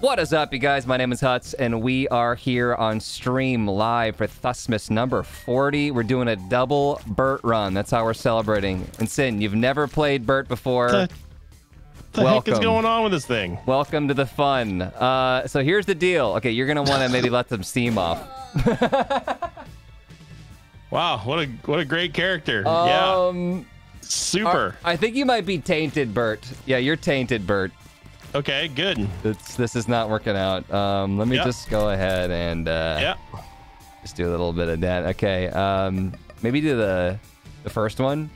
What is up, you guys? My name is Huts, and we are here on stream live for Thusmas number 40. We're doing a double Bert run. That's how we're celebrating. And Sin, you've never played Bert before. What the heck is going on with this thing? Welcome to the fun. So here's the deal. Okay, you're gonna want to maybe let some steam off. Wow, what a great character. Yeah. Super. I think you might be tainted, Bert. Yeah, you're tainted, Bert. Okay, good. This is not working out. Let me just go ahead and just do a little bit of that. Okay, maybe do the first one.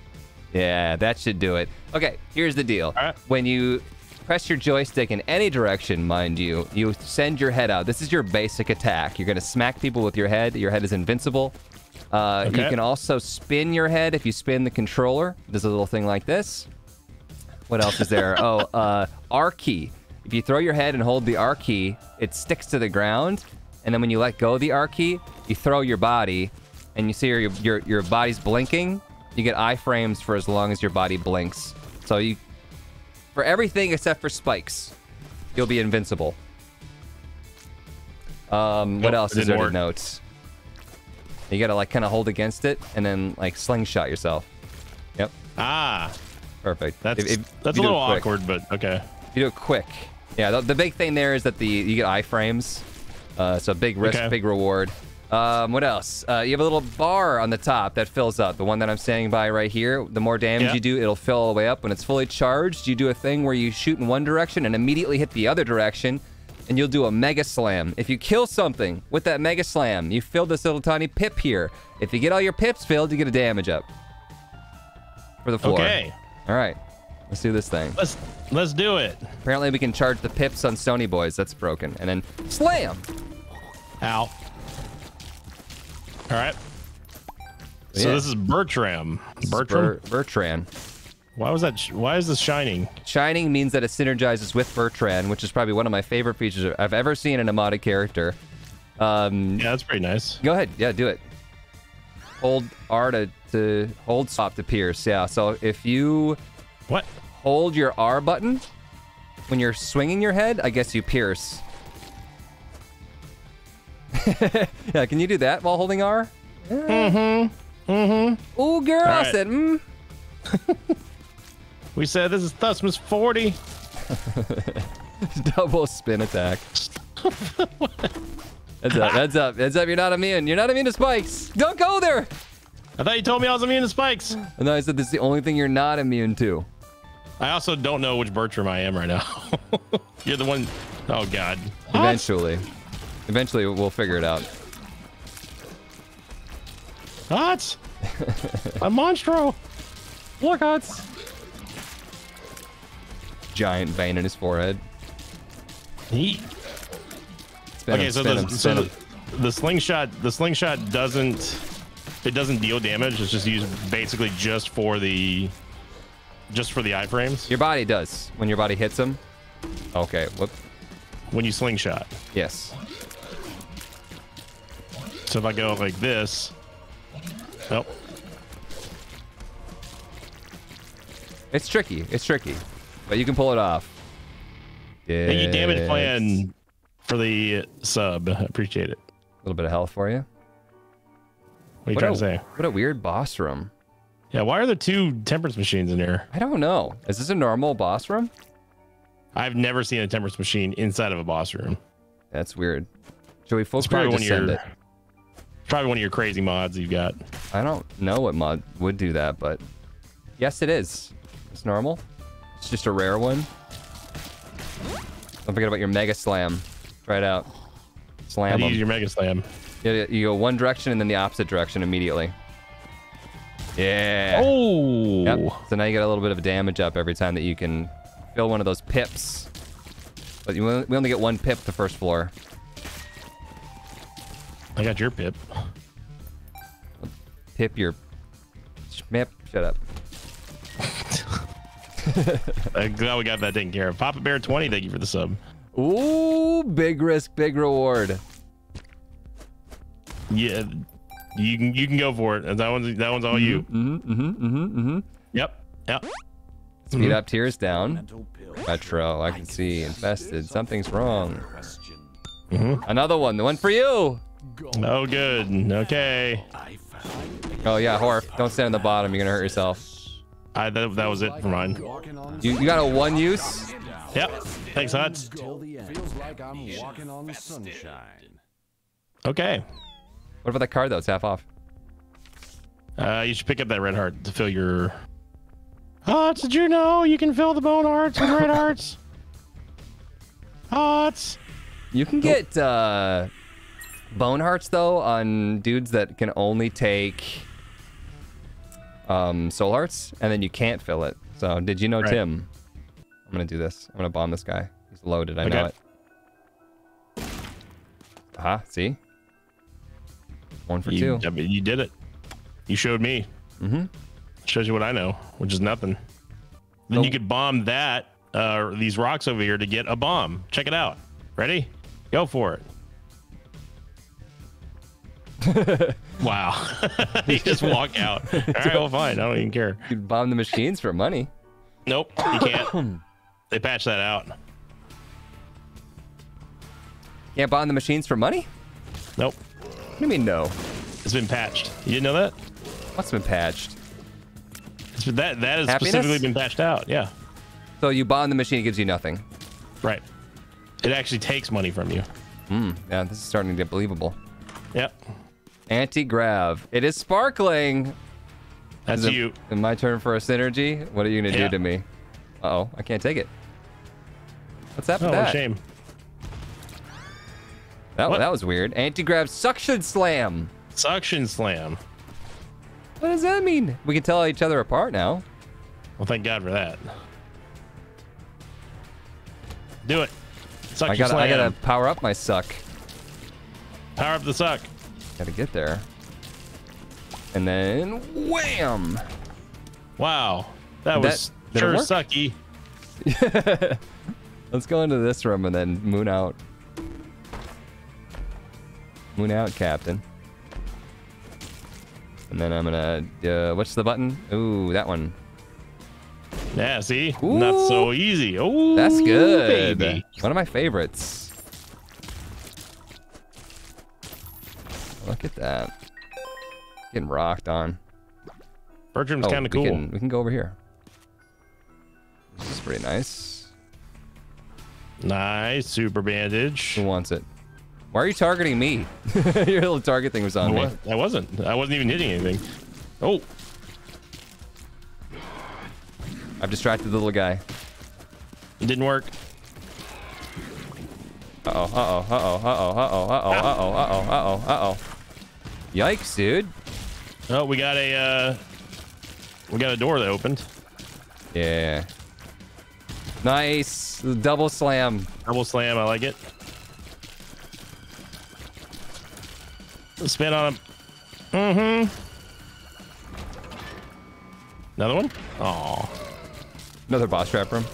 Yeah, that should do it. Okay, here's the deal. All right. When you press your joystick in any direction, mind you, you send your head out. This is your basic attack. You're going to smack people with your head. Your head is invincible. You can also spin your head if you spin the controller. There's a little thing like this. What else is there? R key. If you throw your head and hold the R key, it sticks to the ground. And then when you let go of the R key, you throw your body, and you see your body's blinking. You get iframes for as long as your body blinks. So you, for everything except for spikes, you'll be invincible. What else is there to note? You gotta like kind of hold against it and then like slingshot yourself. Yep. Ah. Perfect. That's a little awkward, but okay. You do it quick. Yeah, the big thing there is that you get iframes. So big risk, big reward. What else? You have a little bar on the top that fills up. The one that I'm standing by right here. The more damage you do, it'll fill all the way up. When it's fully charged, you do a thing where you shoot in one direction and immediately hit the other direction, and you'll do a mega slam. If you kill something with that mega slam, you fill this little tiny pip here. If you get all your pips filled, you get a damage up for the floor. Okay. All right. Let's do this thing. Let's do it. Apparently, we can charge the pips on Stony Boys. That's broken. And then slam. Ow. All right. So this is Bertran. Bertran. Why was that? Why is this shining? Shining means that it synergizes with Bertran, which is probably one of my favorite features I've ever seen in a modded character. Yeah, that's pretty nice. Go ahead. Yeah, do it. Hold R to hold stop to pierce. Yeah. So if you hold your R button when you're swinging your head, I guess you pierce. Yeah, can you do that while holding R? Mm-hmm. Mm-hmm. Ooh, girl, I said, We said this is Thusmas 40. Double spin attack. Heads up, heads up, heads up. You're not immune. You're not immune to spikes. Don't go there. I thought you told me I was immune to spikes. And I said this is the only thing you're not immune to. I also don't know which Bertram I am right now. You're the one. Oh, God. Eventually. Eventually, we'll figure it out. Huts! A monstro! Look, Huts! Giant vein in his forehead. Okay, so the slingshot doesn't deal damage. It's just used basically just for the iframes. Your body does when your body hits them. Okay, when you slingshot. Yes. So if I go like this, it's tricky. It's tricky, but you can pull it off. Yeah. Thank you, damage plan, for the sub. I appreciate it. A little bit of health for you. What are you trying to say? What a weird boss room. Yeah. Why are there two temperance machines in here? I don't know. Is this a normal boss room? I've never seen a temperance machine inside of a boss room. That's weird. Should we focus on it? Probably one of your crazy mods you've got. I don't know what mod would do that, but yes, it is. It's normal. It's just a rare one. Don't forget about your mega slam. Try it out. Slam. How do you use your mega slam? You go one direction and then the opposite direction immediately. Yeah. Oh. Yep. So now you get a little bit of damage up every time that you can fill one of those pips. But we only get one pip the first floor. I got your pip. Pip your... Schmip. Shut up. I'm glad we got that taken care of. Papa Bear 20, thank you for the sub. Ooh, big risk, big reward. Yeah, you can go for it. That one's all you. Yep. Speed up, tears down. Metro, I can see. Infested. Something's wrong. Another one. The one for you. No good. Okay. Oh, yeah, Horf. Don't stand on the bottom. You're going to hurt yourself. That was it for mine. You got a one use? Yep. Thanks, Huts. Okay. What about that card, though? It's half off. You should pick up that red heart to fill your... Huts, did you know you can fill the bone hearts with red hearts? Huts! You can get bone hearts, though, on dudes that can only take soul hearts, and then you can't fill it. So, did you know, Tim? I'm going to do this. I'm going to bomb this guy. He's loaded. I know it. Aha, see? One for two. I mean, you did it. You showed me. Mm-hmm. Shows you what I know, which is nothing. Then you could bomb that, these rocks over here to get a bomb. Check it out. Ready? Go for it. Wow. You just walk out. All right, well, fine. I don't even care. You could bomb the machines for money. Nope, you can't. They patched that out. Can't bomb the machines for money? Nope. What do you mean no? It's been patched. You didn't know that? What's been patched? That has specifically been patched out, yeah. So you bond the machine, it gives you nothing. Right. It actually takes money from you. Yeah, this is starting to get believable. Yep. Anti-grav. It is sparkling. That's you. In my turn for a synergy, what are you going to do to me? Uh-oh, I can't take it. What's happened to that? Oh, shame. That was weird. Anti-grav suction slam. Suction slam. What does that mean? We can tell each other apart now. Well, thank God for that. Do it. Suck your slam. I gotta power up my suck. Power up the suck. Gotta get there. And then wham! Wow, that sure sucky. Let's go into this room and then moon out. Moon out, Captain. And then I'm gonna, what's the button? Ooh, that one. Yeah, see? Ooh, not so easy. Ooh, that's good. Baby. One of my favorites. Look at that. Getting rocked on. Bertram's kind of cool. We can go over here. This is pretty nice. Nice, super bandage. Who wants it? Why are you targeting me? Your little target thing was on me. I wasn't even hitting anything. Oh. I've distracted the little guy. It didn't work. Uh-oh. Yikes, dude. Oh, we got a door that opened. Yeah. Nice. Double slam. Double slam, I like it. Spin on him. Another one? Aw. Another boss trap room.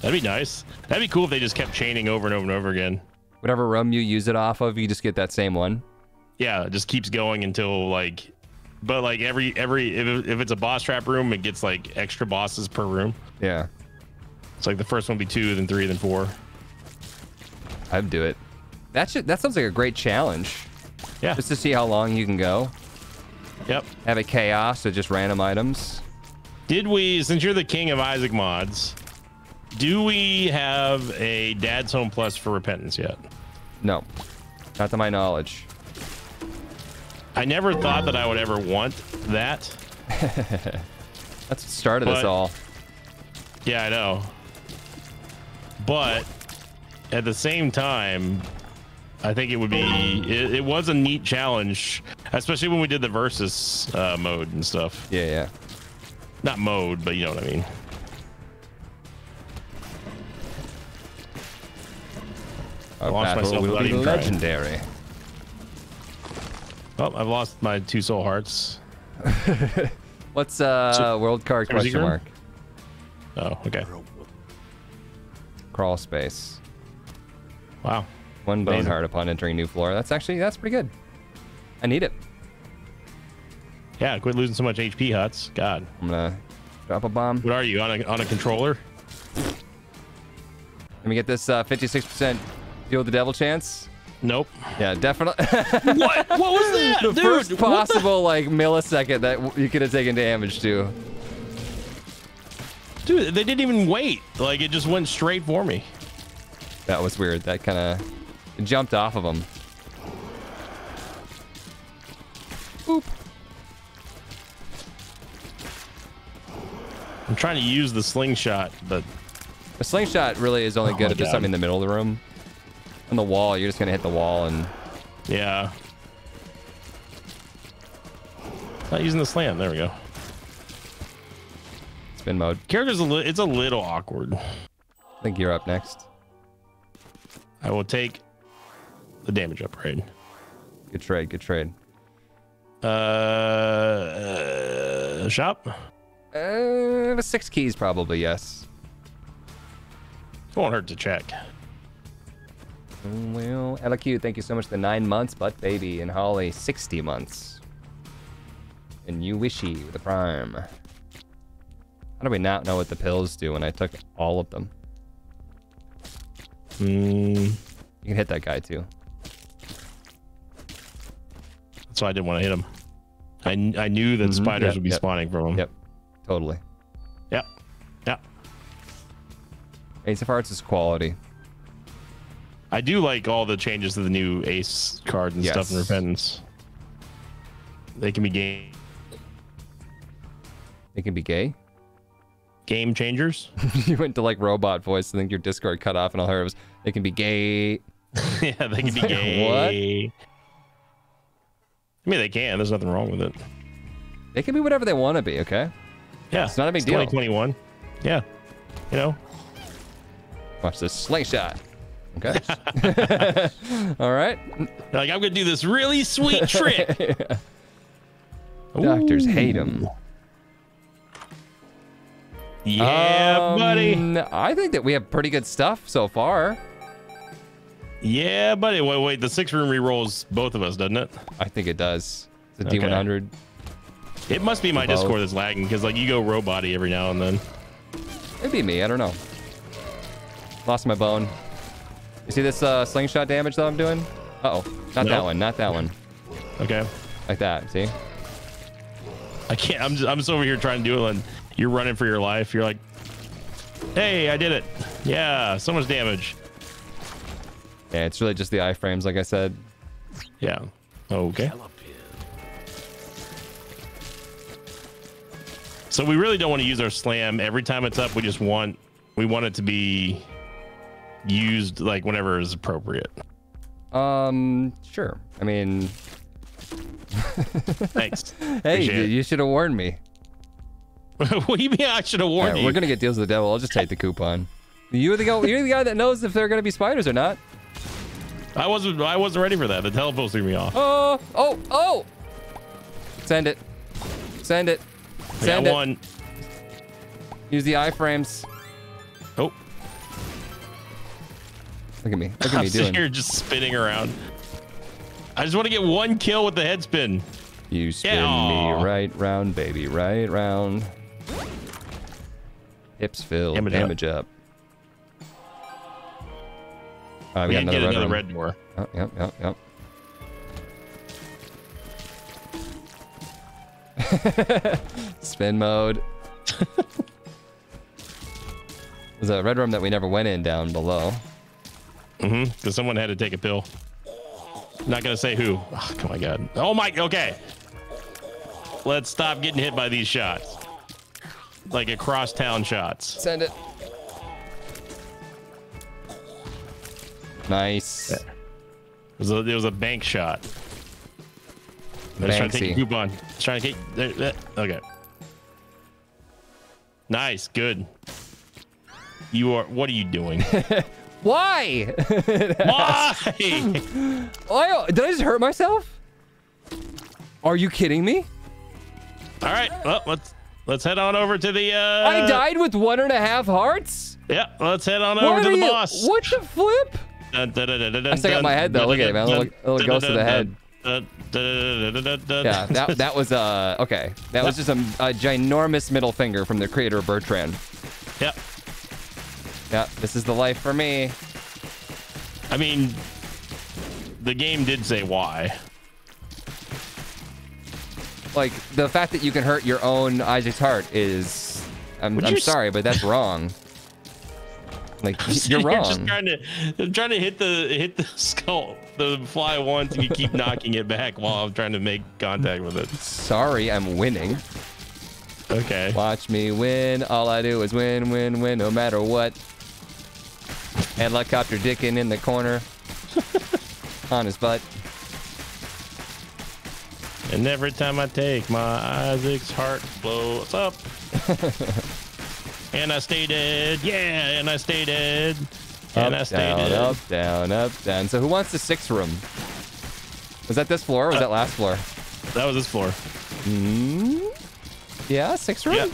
That'd be nice. That'd be cool if they just kept chaining over and over and over again. Whatever room you use it off of, you just get that same one. Yeah, it just keeps going until like... But like if it's a boss trap room, it gets like extra bosses per room. Yeah. It's like the first one would be 2, then 3, then 4. I'd do it. That sounds like a great challenge. Yeah. Just to see how long you can go. Yep. Have a chaos of just random items. Did we, since you're the king of Isaac mods, do we have a Dad's Home Plus for Repentance yet? No. Not to my knowledge. I never thought that I would ever want that. That's what started us all. Yeah, I know. But at the same time... I think it would be, it was a neat challenge, especially when we did the versus mode and stuff. Yeah, yeah. Not mode, but you know what I mean. I lost myself without even trying. Legendary. Oh, I've lost my 2 soul hearts. What's world card question mark? Oh, okay. Crawl space. Wow. 1 bone heart upon entering new floor. That's pretty good. I need it. Yeah, quit losing so much HP, Huts. God. I'm gonna Drop a bomb. What are you, on a controller? Let me get this 56% deal with the devil chance. Nope. Yeah, definitely. What? What was that? The first possible like millisecond that you could have taken damage to. Dude, they didn't even wait. Like it just went straight for me. That was weird. That kind of jumped off of him. Boop. I'm trying to use the slingshot, but the slingshot really is only good if there's something in the middle of the room. On the wall, you're just gonna hit the wall and yeah. Not using the slam. There we go. Spin mode. Character's it's a little awkward. I think you're up next. I will take the damage upgrade. Good trade. Good trade. Shop. The 6 keys probably, yes. It won't hurt to check. Well, LQ, thank you so much for the 9 months, but baby, and Holly, 60 months. And you wishy with a prime. How do we not know what the pills do when I took all of them? You can hit that guy too. That's why I didn't want to hit him. I knew that spiders would be spawning from him. Yep. Totally. Yep. Yep. Ace of Hearts is quality. I do like all the changes to the new Ace card and stuff in Repentance. They can be gay. They can be gay? Game changers? You went to like robot voice. I think your Discord cut off and all her was, they can be gay. Yeah, they can be like, gay. What? I mean, they can. There's nothing wrong with it. They can be whatever they want to be, okay? Yeah. It's not a big deal. 2021. Yeah. You know? Watch this slingshot. Okay. All right. Like, I'm going to do this really sweet trick. Yeah. Doctors hate him. Yeah, buddy. I think that we have pretty good stuff so far. Yeah, buddy. Wait, wait. The 6 room rerolls both of us, doesn't it? I think it does. It's a D100. It must be my Discord that's lagging because, like, you go robot-y every now and then. It'd be me. I don't know. Lost my bone. You see this slingshot damage that I'm doing? Uh-oh. Not that one. Not that one. Okay. Like that. See? I can't. I'm just over here trying to do it and you're running for your life. You're like, hey, I did it. Yeah. So much damage. Yeah. It's really just the iframes, like I said. Yeah. Okay. So we really don't want to use our slam every time it's up. We want it to be used like whenever is appropriate. Sure. I mean, thanks. Hey, you should have warned me. What do you mean I should have warned you? We're gonna get deals with the devil. I'll just take the coupon. You're the guy that knows if they're gonna be spiders or not. I wasn't ready for that. The teleport threw me off. Oh! Send it. Send it. Send it. One. Use the iframes. Oh. Look at me. Look at me doing. I'm here just spinning around. I just want to get 1 kill with the head spin. You spin me right round, baby. Right round. Hips filled. Damage up. All right, we got another red door. Oh, yep. Spin mode. There's a red room that we never went in down below. Mm-hmm. Because someone had to take a pill. Not gonna say who. Oh, oh my god. Oh my. Okay. Let's stop getting hit by these shots. Like across town shots. Send it. Nice. Yeah. It was a bank shot. They're trying to take a coupon. Trying to take. Okay. Nice. Good. You are. What are you doing? Why? Why? Oh, did I just hurt myself? Are you kidding me? All right. Well, let's head on over to the. I died with 1.5 hearts. Yeah. Let's head on over to the boss. What the flip? I still got my head though. Look at it, man. Little ghost of the head. Yeah, that was okay. That was just a ginormous middle finger from the creator Bertran. Yep. Yeah, this is the life for me. I mean, the game did say why. Like, the fact that you can hurt your own Isaac's heart is... I'm sorry, but that's wrong. Like, you're wrong. You're just trying to hit the skull, the fly once, and you keep knocking it back while I'm trying to make contact with it. Sorry, I'm winning. Okay. Watch me win. All I do is win, win, win, no matter what. Helicopter dickin' in the corner. On his butt. And every time I take my Isaac's heart blows up. And I stay dead. Yeah, and I stay dead. And I stay dead. Up, down, up, down. So who wants the 6th room? Was that this floor or was that last floor? That was this floor. Mm-hmm. Yeah, 6th room? Yep.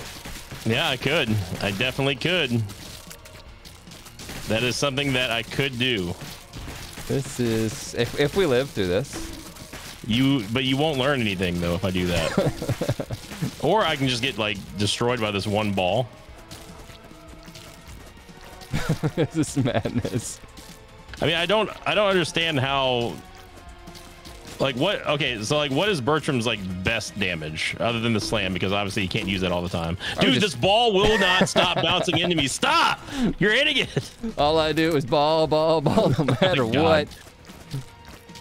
Yeah, I could. I definitely could. That is something that I could do. This is... If we live through this. But you won't learn anything, though, if I do that. Or I can just get, like, destroyed by this one ball. This is madness. I mean, I don't understand how... Like, what... Okay, so, like, what is Bertram's, like, best damage? Other than the slam, because obviously he can't use that all the time. Dude, this ball will not stop bouncing into me. Stop! You're hitting it! All I do is ball, ball, ball, no matter what.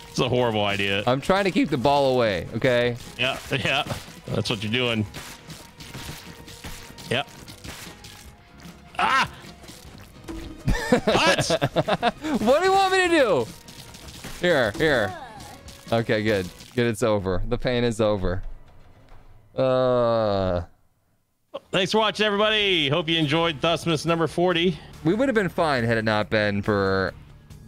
It's a horrible idea. I'm trying to keep the ball away, okay? Yeah, yeah. That's what you're doing. Yep. Ah! What? What do you want me to do? Here, here. Okay, good. Good, it's over. The pain is over. Thanks for watching, everybody. Hope you enjoyed Thusmas number 40. We would have been fine had it not been for...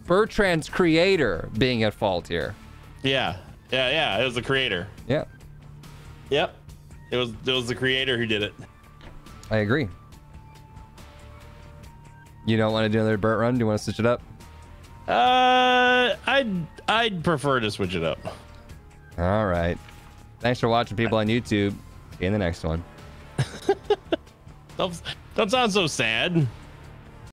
Bertrand's creator being at fault here. Yeah, yeah, yeah. It was the creator. Yeah. Yep. It was the creator who did it. I agree. You don't want to do another Bert run? Do you want to switch it up? I'd prefer to switch it up. All right. Thanks for watching, people on YouTube. See you in the next one. Don't sound so sad.